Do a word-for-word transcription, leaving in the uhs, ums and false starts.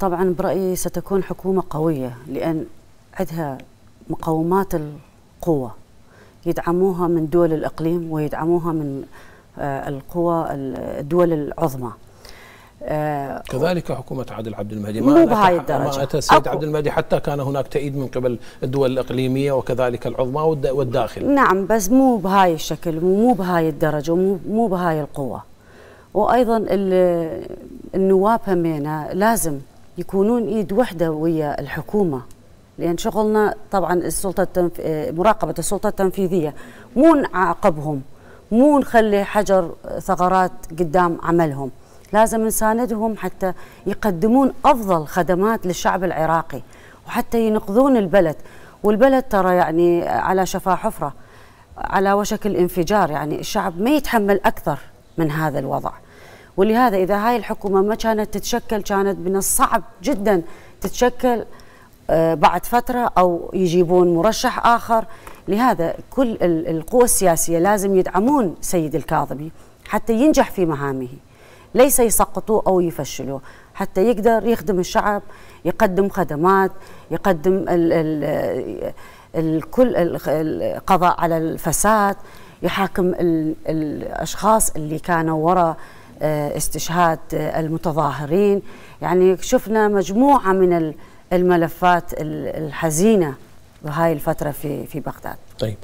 طبعا برأيي ستكون حكومة قوية لأن عندها مقومات القوة يدعموها من دول الإقليم ويدعموها من القوى الدول العظمى. كذلك حكومة عادل عبد المهدي مو بهاي الدرجة. ما أتى السيد عبد المهدي حتى كان هناك تأييد من قبل الدول الإقليمية وكذلك العظمى والداخل. نعم بس مو بهاي الشكل ومو بهاي الدرجة ومو بهاي القوة. وأيضا النواب همينا لازم يكونون إيد وحدة ويا الحكومة لأن شغلنا طبعا السلطة التنف... مراقبة السلطة التنفيذية، مو نعاقبهم، مو نخلي حجر ثغرات قدام عملهم. لازم نساندهم حتى يقدمون أفضل خدمات للشعب العراقي وحتى ينقذون البلد، والبلد ترى يعني على شفا حفرة، على وشك الانفجار، يعني الشعب ما يتحمل أكثر من هذا الوضع. ولهذا إذا هاي الحكومة ما كانت تتشكل كانت من الصعب جدا تتشكل بعد فترة أو يجيبون مرشح آخر. لهذا كل القوى السياسية لازم يدعمون سيد الكاظمي حتى ينجح في مهامه، ليس يسقطوه أو يفشلوه، حتى يقدر يخدم الشعب، يقدم خدمات، يقدم ال ال الكل القضاء على الفساد، يحاكم ال الأشخاص اللي كانوا وراء استشهاد المتظاهرين. يعني شفنا مجموعة من الملفات الحزينة بهاي الفترة في في بغداد. طيب.